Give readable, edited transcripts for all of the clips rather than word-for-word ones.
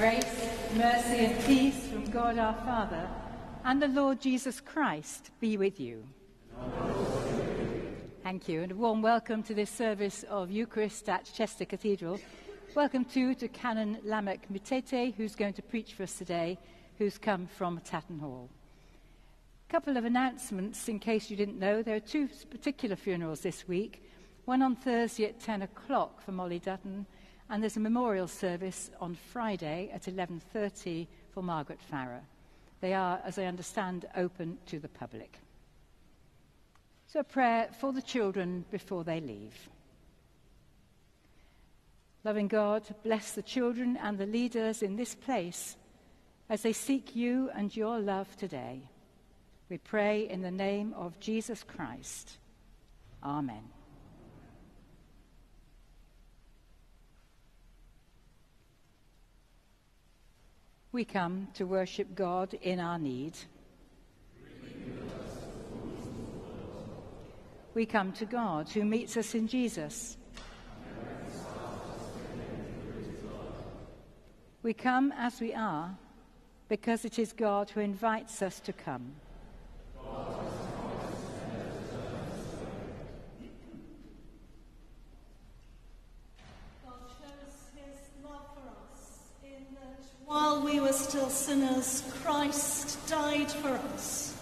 Grace, mercy, and peace from God our Father and the Lord Jesus Christ be with you. Thank you, and a warm welcome to this service of Eucharist at Chester Cathedral. Welcome too to Canon Lameck Mutete, who's going to preach for us today, who's come from Tatton Hall. A couple of announcements in case you didn't know. There are two particular funerals this week, one on Thursday at 10 o'clock for Molly Dutton, and there's a memorial service on Friday at 11:30 for Margaret Farrow. They are, as I understand, open to the public. So a prayer for the children before they leave. Loving God, bless the children and the leaders in this place as they seek you and your love today. We pray in the name of Jesus Christ. Amen. We come to worship God in our need. We come to God who meets us in Jesus. We come as we are because it is God who invites us to come. While we were still sinners, Christ died for us.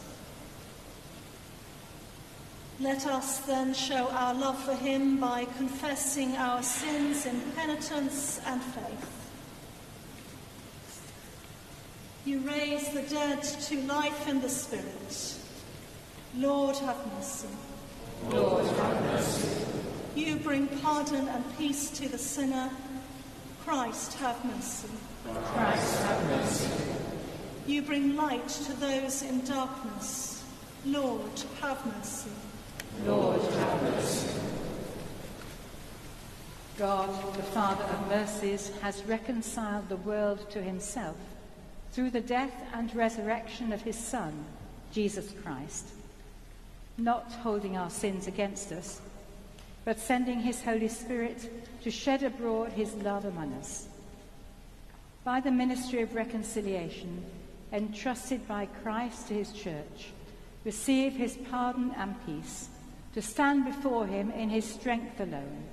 Let us then show our love for him by confessing our sins in penitence and faith. You raise the dead to life in the Spirit. Lord, have mercy. Lord, have mercy. You bring pardon and peace to the sinner. Christ, have mercy. Christ, have mercy. You bring light to those in darkness. Lord, have mercy. Lord, have mercy. God, the Father of mercies, has reconciled the world to himself through the death and resurrection of his Son, Jesus Christ, not holding our sins against us, but sending his Holy Spirit to shed abroad his love among us. By the ministry of reconciliation, entrusted by Christ to his church, receive his pardon and peace, to stand before him in his strength alone,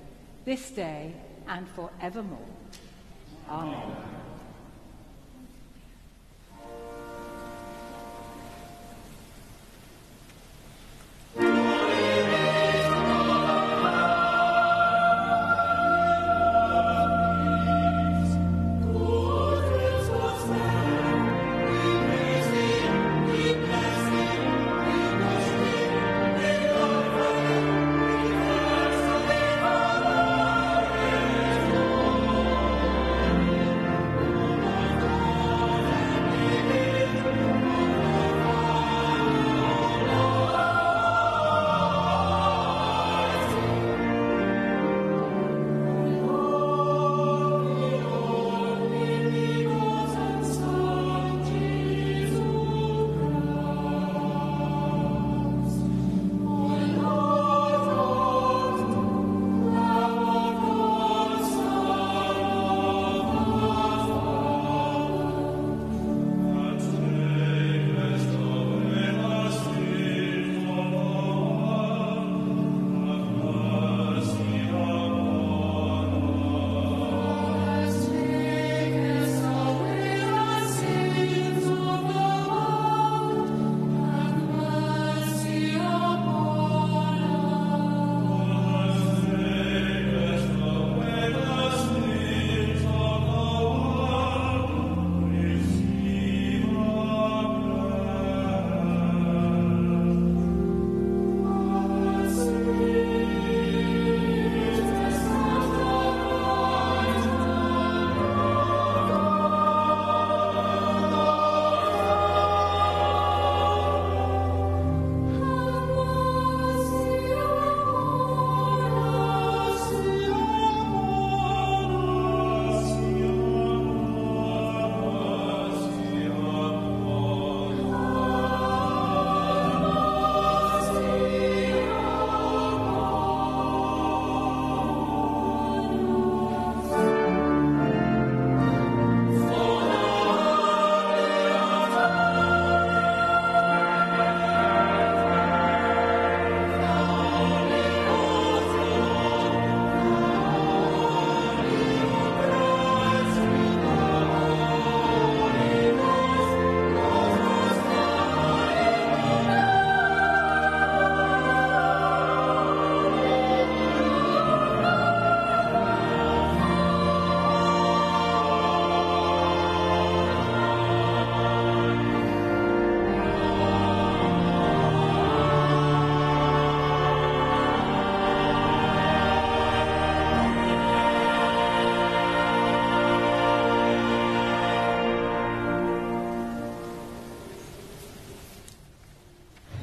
this day and forevermore. Amen.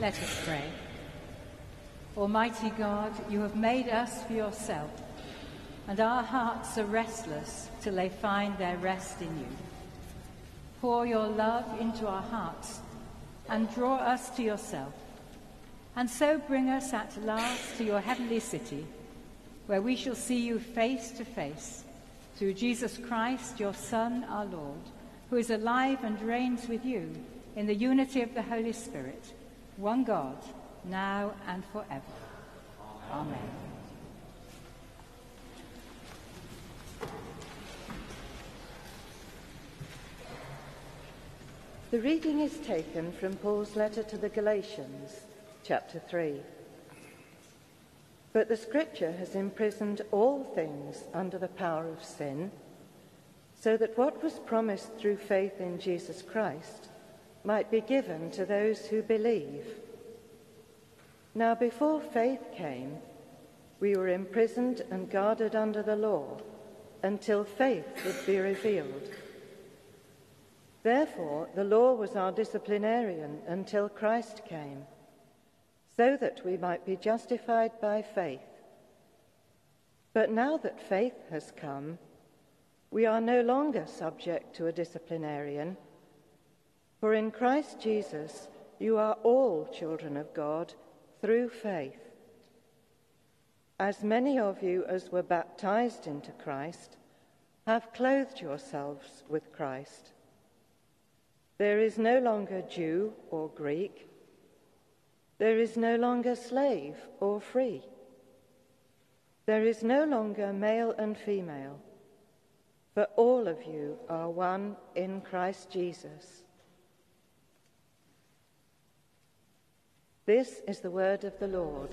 Let us pray. Almighty God, you have made us for yourself, and our hearts are restless till they find their rest in you. Pour your love into our hearts and draw us to yourself, and so bring us at last to your heavenly city, where we shall see you face to face, through Jesus Christ, your Son, our Lord, who is alive and reigns with you in the unity of the Holy Spirit, one God, now and forever. Amen. The reading is taken from Paul's letter to the Galatians, chapter 3. But the Scripture has imprisoned all things under the power of sin, so that what was promised through faith in Jesus Christ might be given to those who believe. Now, before faith came, we were imprisoned and guarded under the law until faith would be revealed. Therefore, the law was our disciplinarian until Christ came, so that we might be justified by faith. But now that faith has come, we are no longer subject to a disciplinarian, for in Christ Jesus you are all children of God through faith. As many of you as were baptized into Christ have clothed yourselves with Christ. There is no longer Jew or Greek. There is no longer slave or free. There is no longer male and female, for all of you are one in Christ Jesus. This is the word of the Lord.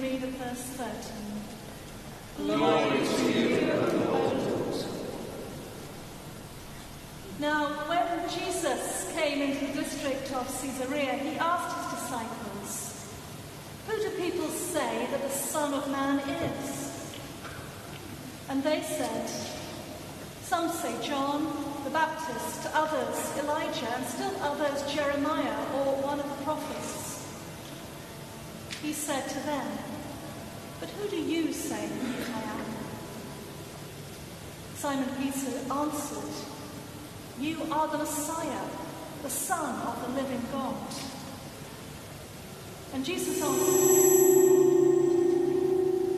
read of verse 13. Glory to you, O Lord. Now, when Jesus came into the district of Caesarea, he asked his disciples, "Who do people say that the Son of Man is?" And they said, "Some say John the Baptist, others Elijah, and still others Jeremiah or one of the prophets." He said to them, "But who do you say that I am?" Simon Peter answered, "You are the Messiah, the Son of the living God." And Jesus answered,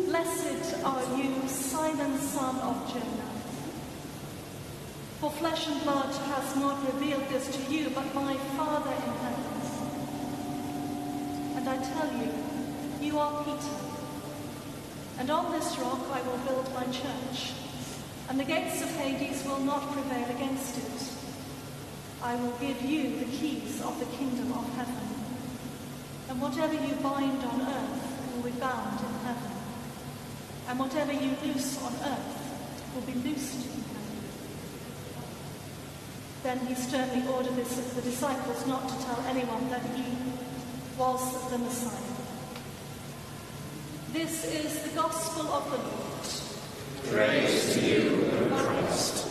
"Blessed are you, Simon, son of Jonah. For flesh and blood has not revealed this to you, but my Father in heaven. And I tell you, you are Peter, and on this rock I will build my church, and the gates of Hades will not prevail against it. I will give you the keys of the kingdom of heaven, and whatever you bind on earth will be bound in heaven, and whatever you loose on earth will be loosed in heaven." Then he sternly ordered the disciples not to tell anyone that he was the Messiah. This is the gospel of the Lord. Praise to you, O Christ.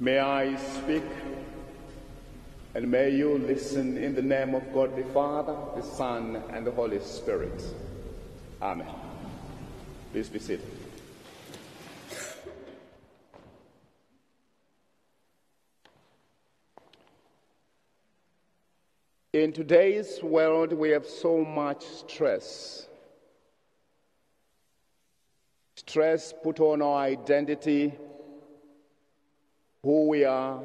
May I speak, and may you listen in the name of God the Father, the Son, and the Holy Spirit. Amen. Please be seated. In today's world, we have so much stress. Stress put on our identity, who we are,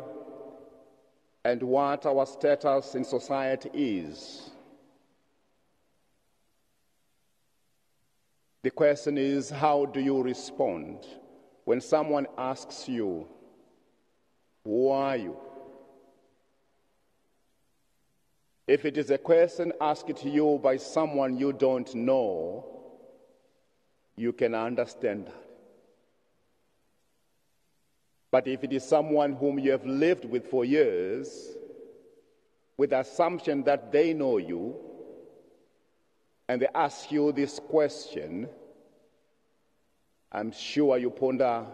and what our status in society is. The question is, how do you respond when someone asks you, "Who are you?" If it is a question asked to you by someone you don't know, you can understand that. But if it is someone whom you have lived with for years, with the assumption that they know you, and they ask you this question, I'm sure you ponder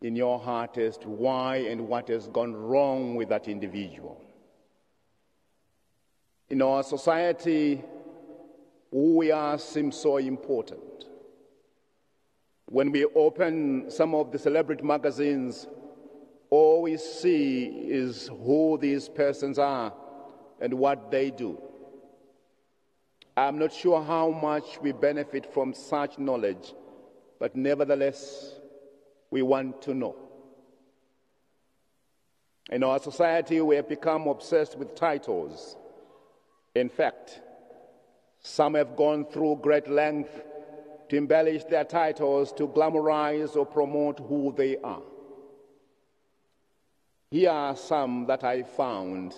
in your heart as to why and what has gone wrong with that individual. In our society, who we are seems so important. When we open some of the celebrity magazines, all we see is who these persons are and what they do. I'm not sure how much we benefit from such knowledge, but nevertheless, we want to know. In our society, we have become obsessed with titles. In fact, some have gone through great length to embellish their titles to glamorize or promote who they are. Here are some that I found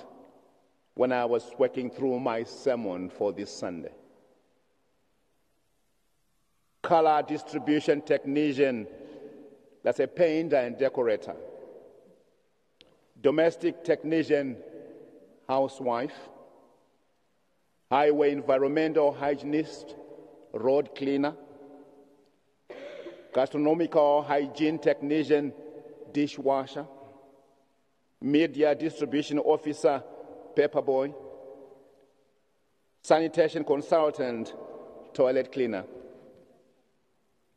when I was working through my sermon for this Sunday. Color distribution technician, that's a painter and decorator. Domestic technician, housewife. Highway environmental hygienist, road cleaner. Gastronomical hygiene technician, dishwasher. Media distribution officer, paperboy. Sanitation consultant, toilet cleaner.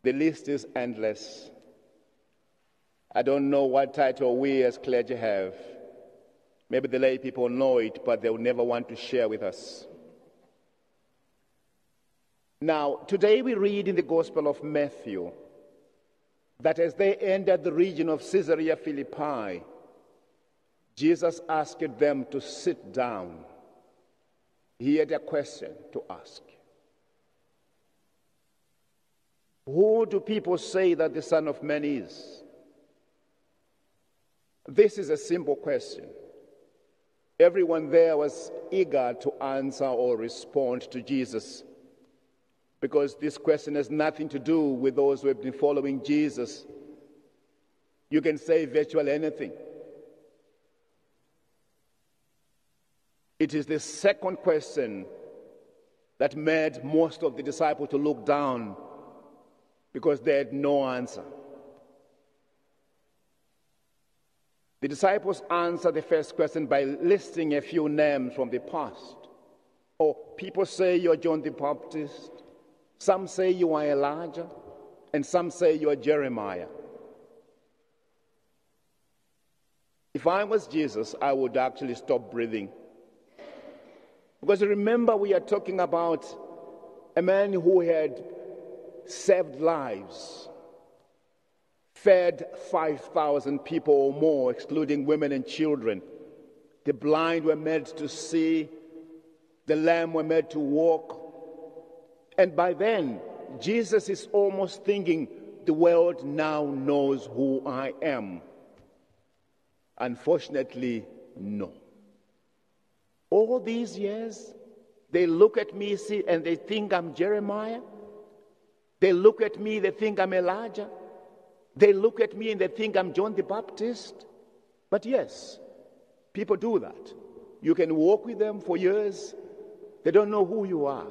The list is endless. I don't know what title we as clergy have. Maybe the lay people know it, but they will never want to share with us. Now, today we read in the Gospel of Matthew that as they entered the region of Caesarea Philippi, Jesus asked them to sit down. He had a question to ask. Who do people say that the Son of Man is? This is a simple question. Everyone there was eager to answer or respond to Jesus, because this question has nothing to do with those who have been following Jesus. You can say virtually anything. It is the second question that made most of the disciples to look down, because they had no answer. The disciples answered the first question by listing a few names from the past. Oh, people say you're John the Baptist. Some say you are Elijah, and some say you are Jeremiah. If I was Jesus, I would actually stop breathing. Because remember, we are talking about a man who had saved lives, fed 5,000 people or more, excluding women and children. The blind were made to see, the lame were made to walk. And by then, Jesus is almost thinking, the world now knows who I am. Unfortunately, no. All these years, they look at me and they think I'm Jeremiah. They look at me, they think I'm Elijah. They look at me and they think I'm John the Baptist. But yes, people do that. You can walk with them for years. They don't know who you are.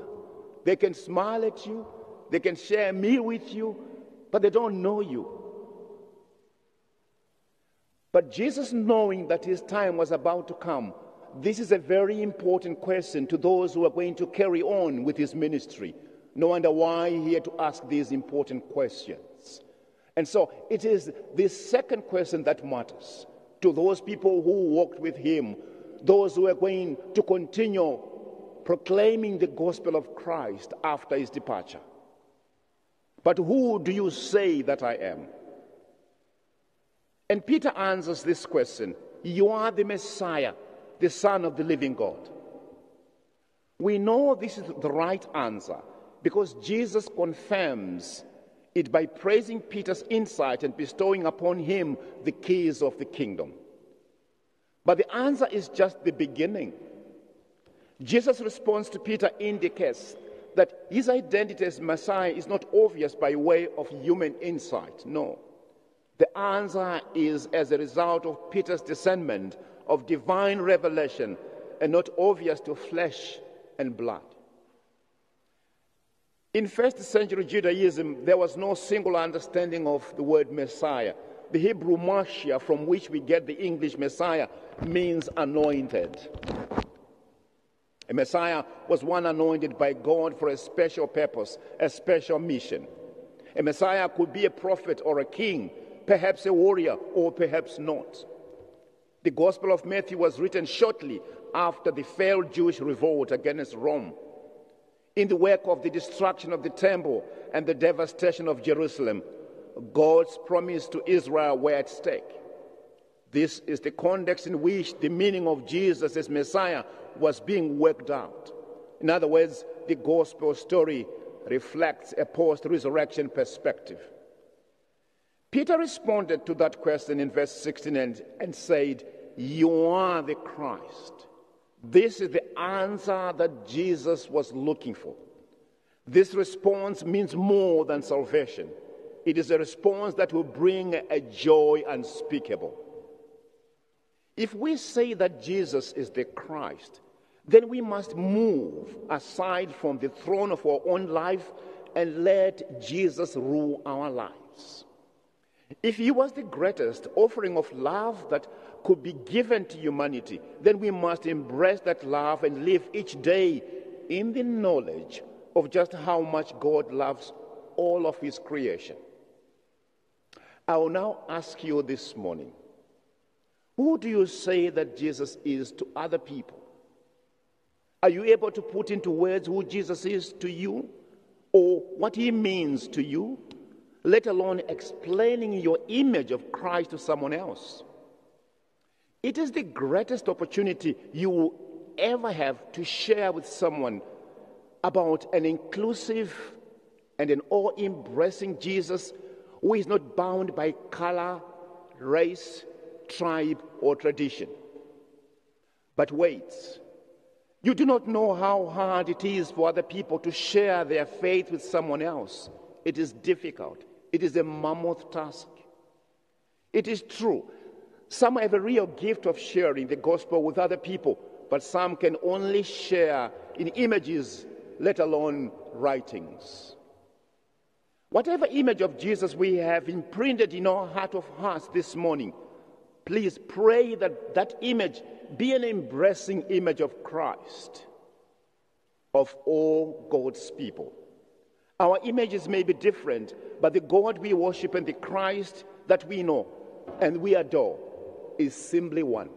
They can smile at you, they can share a meal with you, but they don't know you. But Jesus, knowing that his time was about to come, this is a very important question to those who are going to carry on with his ministry. No wonder why he had to ask these important questions. And so it is this second question that matters to those people who walked with him, those who are going to continue proclaiming the gospel of Christ after his departure. But who do you say that I am? And Peter answers this question. You are the Messiah, the Son of the living God. We know this is the right answer because Jesus confirms it by praising Peter's insight and bestowing upon him the keys of the kingdom. But the answer is just the beginning. Jesus' response to Peter indicates that his identity as Messiah is not obvious by way of human insight. No. The answer is as a result of Peter's discernment of divine revelation and not obvious to flesh and blood. In first century Judaism, there was no singular understanding of the word Messiah. The Hebrew Mashiach, from which we get the English Messiah, means anointed. A Messiah was one anointed by God for a special purpose, a special mission. A Messiah could be a prophet or a king, perhaps a warrior, or perhaps not. The Gospel of Matthew was written shortly after the failed Jewish revolt against Rome. In the wake of the destruction of the temple and the devastation of Jerusalem, God's promise to Israel were at stake. This is the context in which the meaning of Jesus as Messiah was being worked out. In other words, the gospel story reflects a post-resurrection perspective. Peter responded to that question in verse 16 and said, "You are the Christ." This is the answer that Jesus was looking for. This response means more than salvation. It is a response that will bring a joy unspeakable. If we say that Jesus is the Christ, then we must move aside from the throne of our own life and let Jesus rule our lives. If he was the greatest offering of love that could be given to humanity, then we must embrace that love and live each day in the knowledge of just how much God loves all of his creation. I will now ask you this morning, who do you say that Jesus is to other people? Are you able to put into words who Jesus is to you? or what he means to you, let alone explaining your image of Christ to someone else. It is the greatest opportunity you will ever have to share with someone about an inclusive and an all-embracing Jesus who is not bound by color, race, tribe, or tradition. But wait, you do not know how hard it is for other people to share their faith with someone else. It is difficult. It is a mammoth task. It is true, some have a real gift of sharing the gospel with other people, but some can only share in images, let alone writings. Whatever image of Jesus we have imprinted in our heart of hearts this morning, please pray that that image be an embracing image of Christ, of all God's people. Our images may be different, but the God we worship and the Christ that we know and we adore is simply one.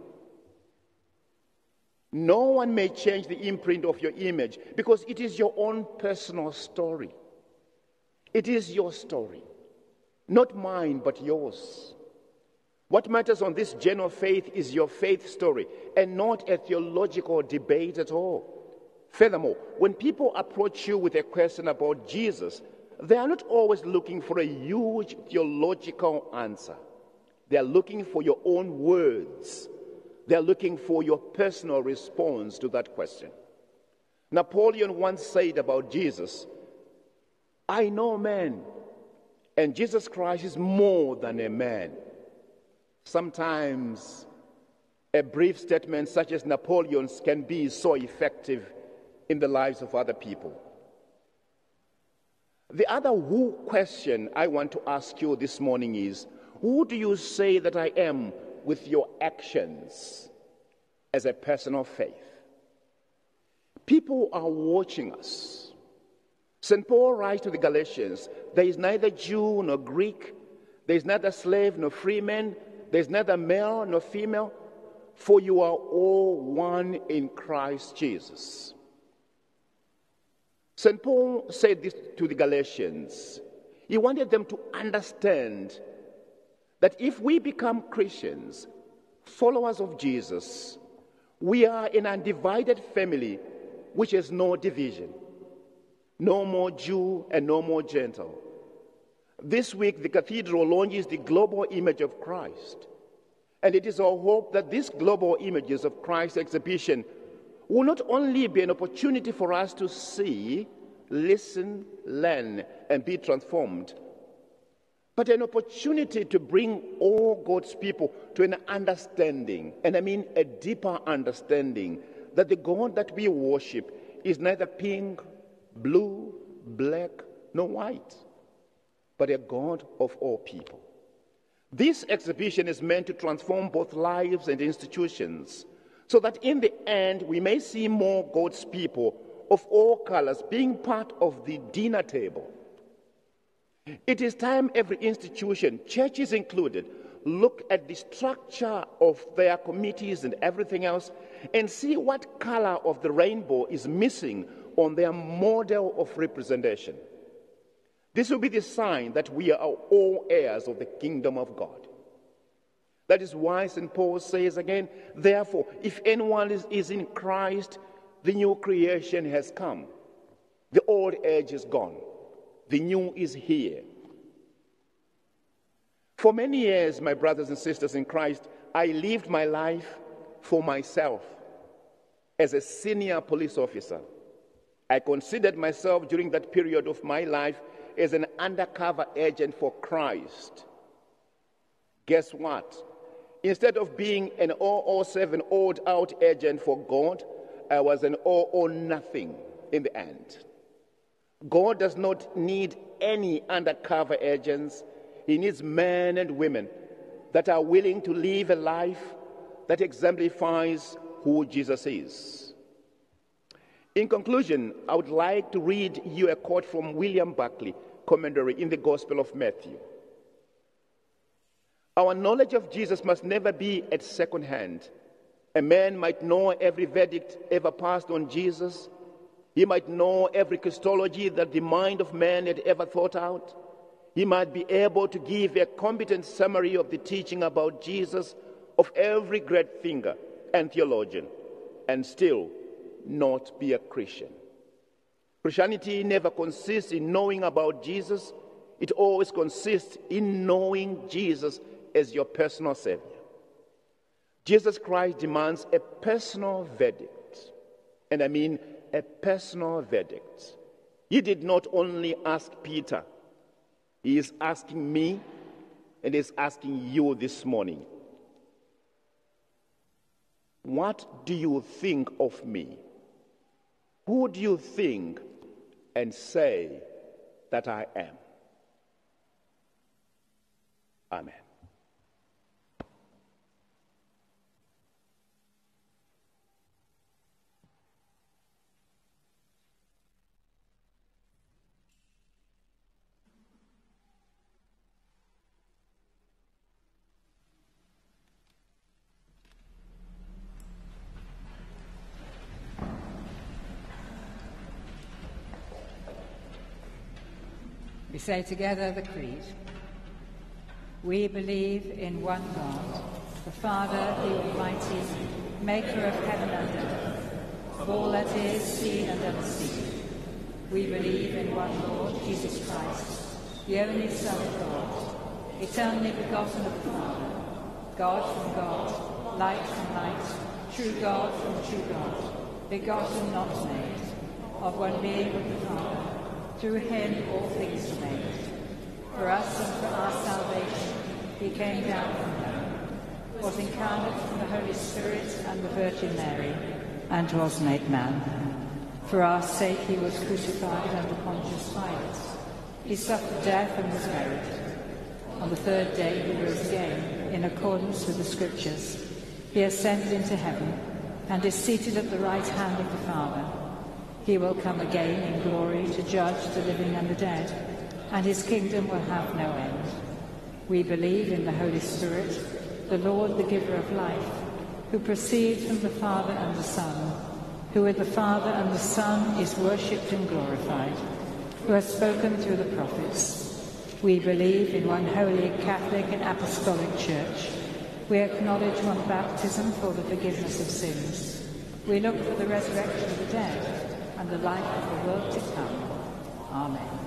No one may change the imprint of your image because it is your own personal story. It is your story, not mine, but yours. What matters on this journey of faith is your faith story and not a theological debate at all. Furthermore, when people approach you with a question about Jesus, they are not always looking for a huge theological answer. They are looking for your own words. They are looking for your personal response to that question. Napoleon once said about Jesus, "I know man, and Jesus Christ is more than a man." Sometimes a brief statement such as Napoleon's can be so effective in the lives of other people. The other who question I want to ask you this morning is, who do you say that I am with your actions as a person of faith? People are watching us. St. Paul writes to the Galatians, there is neither Jew nor Greek, there is neither slave nor free man, there is neither male nor female, for you are all one in Christ Jesus. St. Paul said this to the Galatians. He wanted them to understand that if we become Christians, followers of Jesus, we are an undivided family which has no division. No more Jew and no more Gentile. This week, the cathedral launches the global image of Christ. And it is our hope that these global images of Christ's exhibition will not only be an opportunity for us to see, listen, learn, and be transformed, but an opportunity to bring all God's people to an understanding, and I mean a deeper understanding, that the God that we worship is neither pink, blue, black, nor white, but a God of all people. This exhibition is meant to transform both lives and institutions, so that in the end we may see more God's people of all colors being part of the dinner table. It is time every institution, churches included, look at the structure of their committees and everything else and see what color of the rainbow is missing on their model of representation. This will be the sign that we are all heirs of the kingdom of God. That is why St. Paul says again, therefore, if anyone is in Christ, the new creation has come. The old age is gone. The new is here. For many years, my brothers and sisters in Christ, I lived my life for myself as a senior police officer. I considered myself during that period of my life as an undercover agent for Christ. Guess what? Instead of being an 007 old-out agent for God, I was an all nothing in the end. God does not need any undercover agents. He needs men and women that are willing to live a life that exemplifies who Jesus is. In conclusion, I would like to read you a quote from William Barclay, commentary in the Gospel of Matthew. Our knowledge of Jesus must never be at second hand. A man might know every verdict ever passed on Jesus, He might know every Christology that the mind of man had ever thought out. He might be able to give a competent summary of the teaching about Jesus of every great thinker and theologian, and still not be a Christian. Christianity never consists in knowing about Jesus. It always consists in knowing Jesus as your personal Savior. Jesus Christ demands a personal verdict, and I mean a personal verdict. He did not only ask Peter, he is asking me, and he's asking you this morning. What do you think of me? Who do you think and say that I am? Amen. We say together the Creed. We believe in one God, the Father, the Almighty, maker of heaven and earth, of all that is seen and unseen. We believe in one Lord, Jesus Christ, the only Son of God, eternally begotten of the Father, God from God, light from light, true God from true God, begotten, not made, of one being with the Father. Through him all things were made. For us and for our salvation, he came down from heaven, was incarnate from the Holy Spirit and the Virgin Mary, and was made man. For our sake he was crucified under Pontius Pilate. He suffered death and was buried. On the third day he rose again, in accordance with the Scriptures. He ascended into heaven, and is seated at the right hand of the Father. He will come again in glory to judge the living and the dead, and his kingdom will have no end. We believe in the Holy Spirit, the Lord, the giver of life, who proceeds from the Father and the Son, who with the Father and the Son is worshipped and glorified, who has spoken through the prophets. We believe in one holy, Catholic and Apostolic Church. We acknowledge one baptism for the forgiveness of sins. We look for the resurrection of the dead, and the life of the world to come. Amen.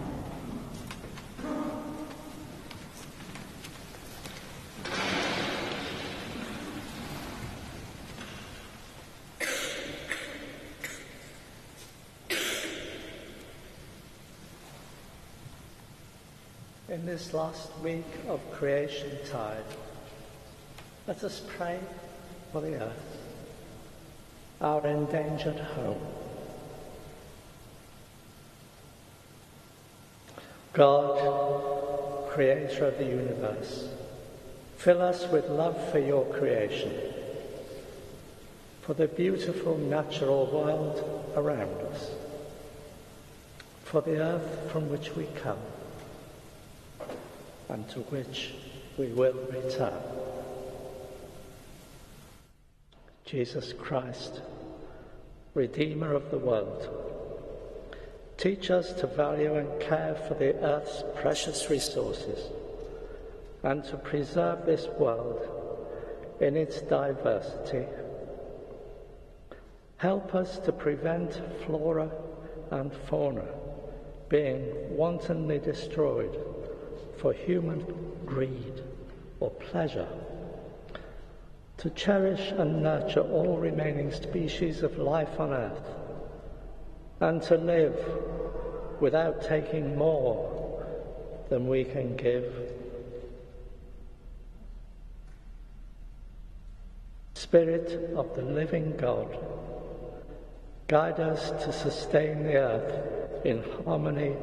In this last week of creation time, let us pray for the earth, our endangered home. God, creator of the universe, fill us with love for your creation, for the beautiful natural world around us, for the earth from which we come and to which we will return. Jesus Christ, Redeemer of the world, teach us to value and care for the earth's precious resources and to preserve this world in its diversity. Help us to prevent flora and fauna being wantonly destroyed for human greed or pleasure, to cherish and nurture all remaining species of life on earth, and to live without taking more than we can give. Spirit of the living God, guide us to sustain the earth in harmony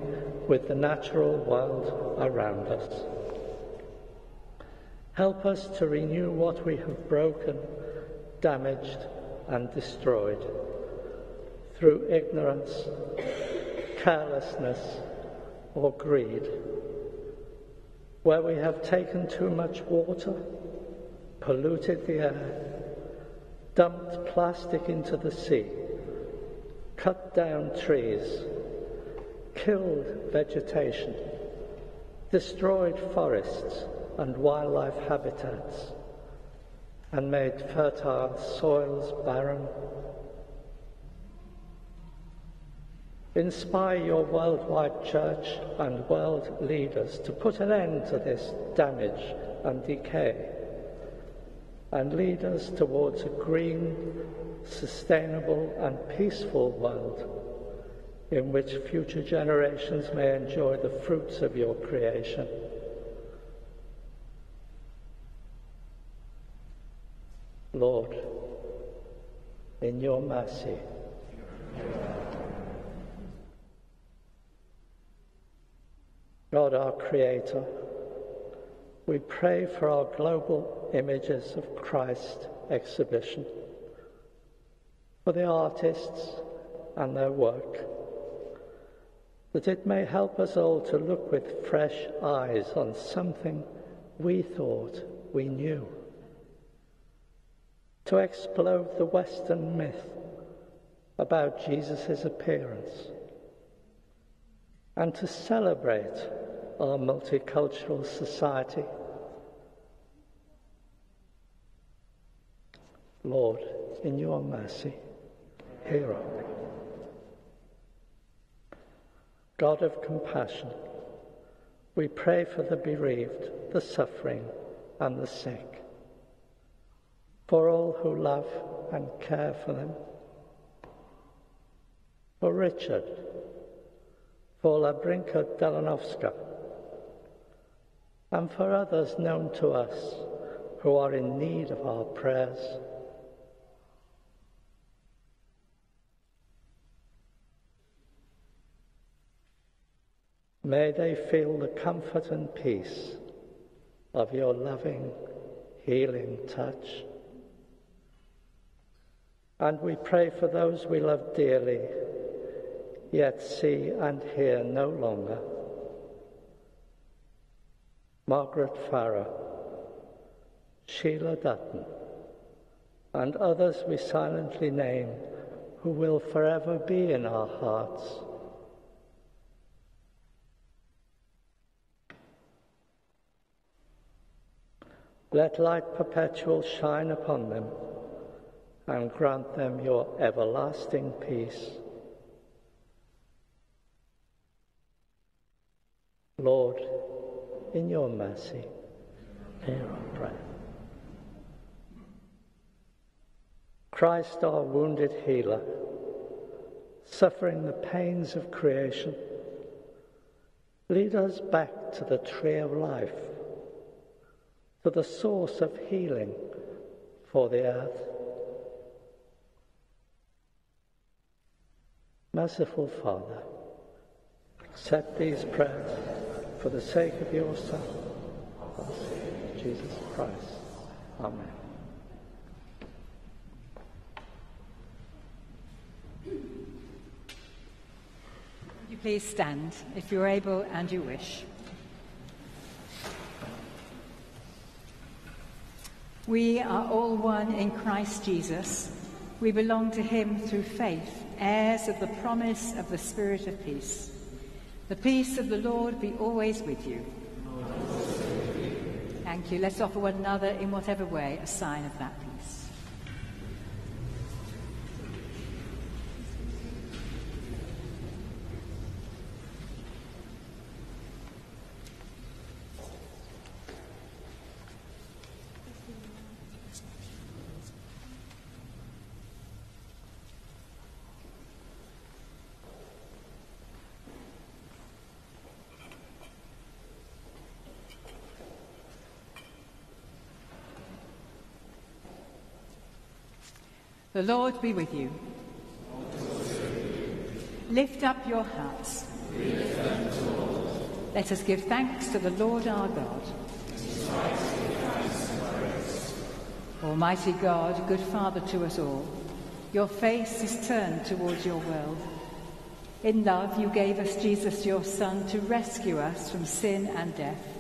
with the natural world around us. Help us to renew what we have broken, damaged, and destroyed through ignorance, carelessness, or greed, where we have taken too much water, polluted the air, dumped plastic into the sea, cut down trees, killed vegetation, destroyed forests and wildlife habitats, and made fertile soils barren. Inspire your worldwide church and world leaders to put an end to this damage and decay, and lead us towards a green, sustainable and peaceful world in which future generations may enjoy the fruits of your creation. Lord, in your mercy. God, our Creator, we pray for our global images of Christ exhibition, for the artists and their work, that it may help us all to look with fresh eyes on something we thought we knew, to explode the Western myth about Jesus' appearance, and to celebrate our multicultural society. Lord, in your mercy, hear us. God of compassion, we pray for the bereaved, the suffering, and the sick, for all who love and care for them, for Richard, for Labrinka Delanovska, and for others known to us who are in need of our prayers. May they feel the comfort and peace of your loving, healing touch. And we pray for those we love dearly, yet see and hear no longer. Margaret Farrow, Sheila Dutton, and others we silently name who will forever be in our hearts. Let light perpetual shine upon them and grant them your everlasting peace. Lord, in your mercy, hear our prayer. Christ, our wounded healer, suffering the pains of creation, lead us back to the tree of life, to the source of healing for the earth. Merciful Father, accept these prayers for the sake of your Son, our Savior, Jesus Christ. Amen. Would you please stand, if you are able and you wish. We are all one in Christ Jesus. We belong to him through faith, heirs of the promise of the Spirit of peace. The peace of the Lord be always with you. Thank you. Let's offer one another in whatever way a sign of that peace. The Lord be with you. Lift up your hearts. Let us give thanks to the Lord our God. Almighty God, good Father to us all, your face is turned towards your world. In love you gave us Jesus your Son to rescue us from sin and death.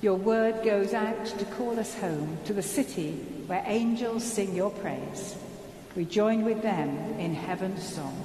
Your word goes out to call us home to the city where angels sing your praise. We join with them in heaven's song.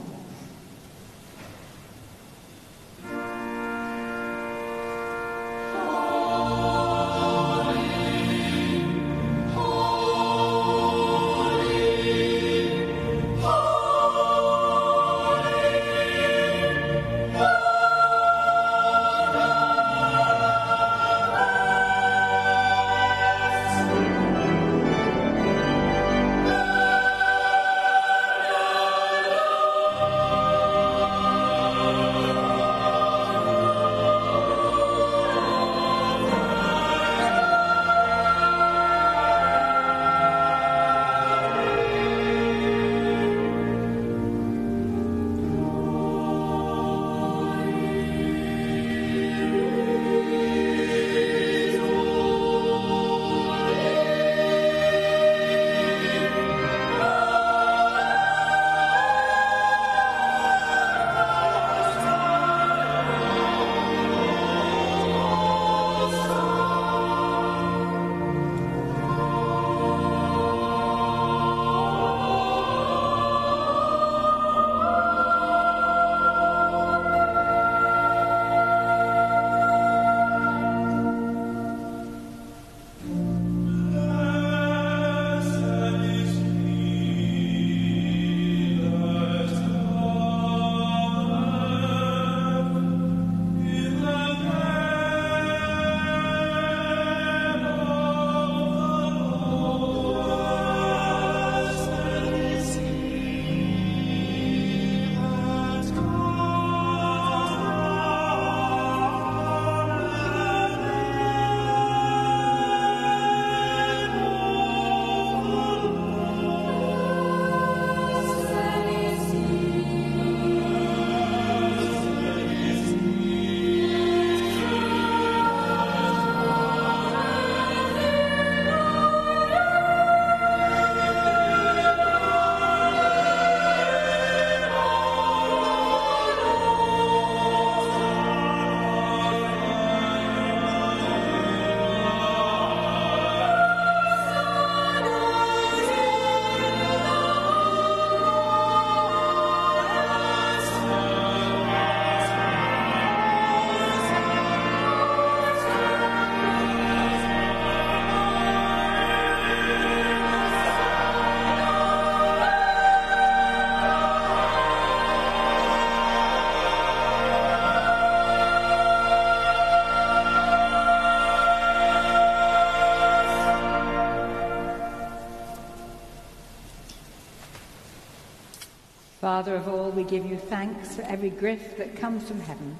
Father of all, we give you thanks for every gift that comes from heaven.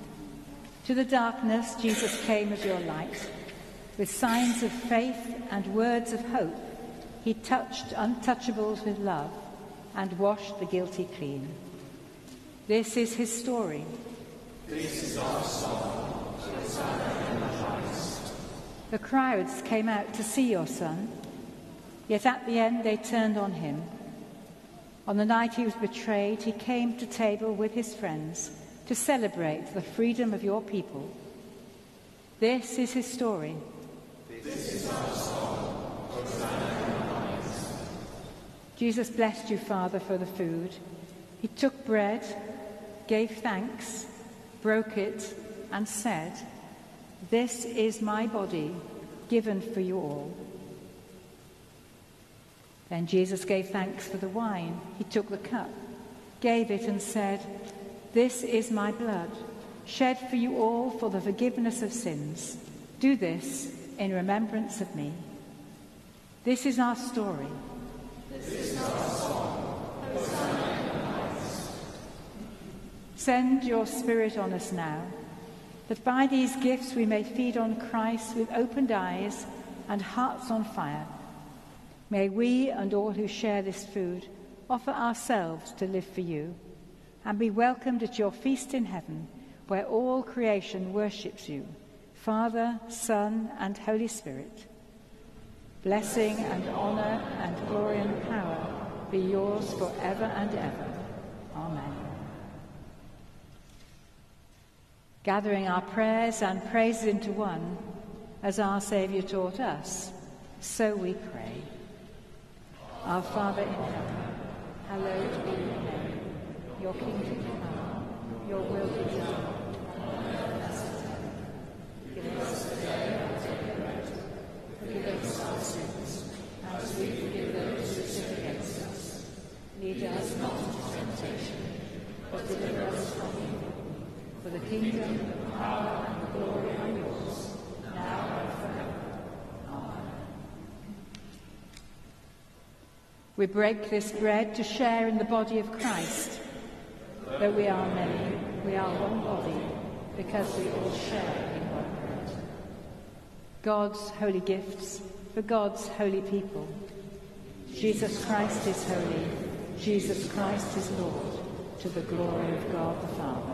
To the darkness, Jesus came as your light. With signs of faith and words of hope, he touched untouchables with love and washed the guilty clean. This is his story. This is our song, the Son of Christ. The crowds came out to see your son, yet at the end they turned on him. On the night he was betrayed, he came to table with his friends to celebrate the freedom of your people. This is his story. This is our song, the Son of Christ. Jesus blessed you, Father, for the food. He took bread, gave thanks, broke it, and said, "This is my body, given for you all." Then Jesus gave thanks for the wine. He took the cup, gave it, and said, "This is my blood, shed for you all for the forgiveness of sins. Do this in remembrance of me." This is our story. This is our song, the Son of Christ. Send your Spirit on us now, that by these gifts we may feed on Christ with opened eyes and hearts on fire. May we and all who share this food offer ourselves to live for you and be welcomed at your feast in heaven, where all creation worships you, Father, Son, and Holy Spirit. Blessing and honor and glory and power be yours forever and ever. Amen. Gathering our prayers and praises into one, as our Saviour taught us, so we pray. Our Father in heaven, hallowed be your name. Your kingdom come, your will be done, on earth as it is in heaven. Give us today our daily bread. Forgive us our sins, as we forgive those who sin against us. Lead us not into temptation, but deliver us from evil. For the kingdom, the power, and the glory are yours, now and forever. We break this bread to share in the body of Christ. Though we are many, we are one body, because we all share in one bread. God's holy gifts for God's holy people. Jesus Christ is holy, Jesus Christ is Lord, to the glory of God the Father.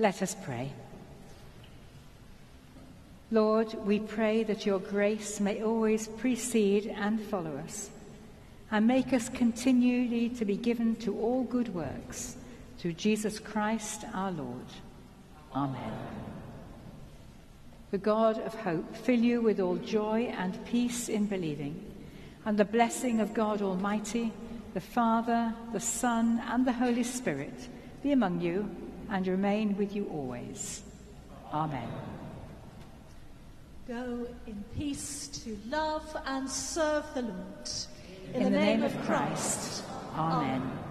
Let us pray. Lord, we pray that your grace may always precede and follow us, and make us continually to be given to all good works, through Jesus Christ our Lord. Amen. The God of hope fill you with all joy and peace in believing, and the blessing of God Almighty, the Father, the Son, and the Holy Spirit be among you and remain with you always. Amen. Go in peace to love and serve the Lord. In the name of Christ. Amen.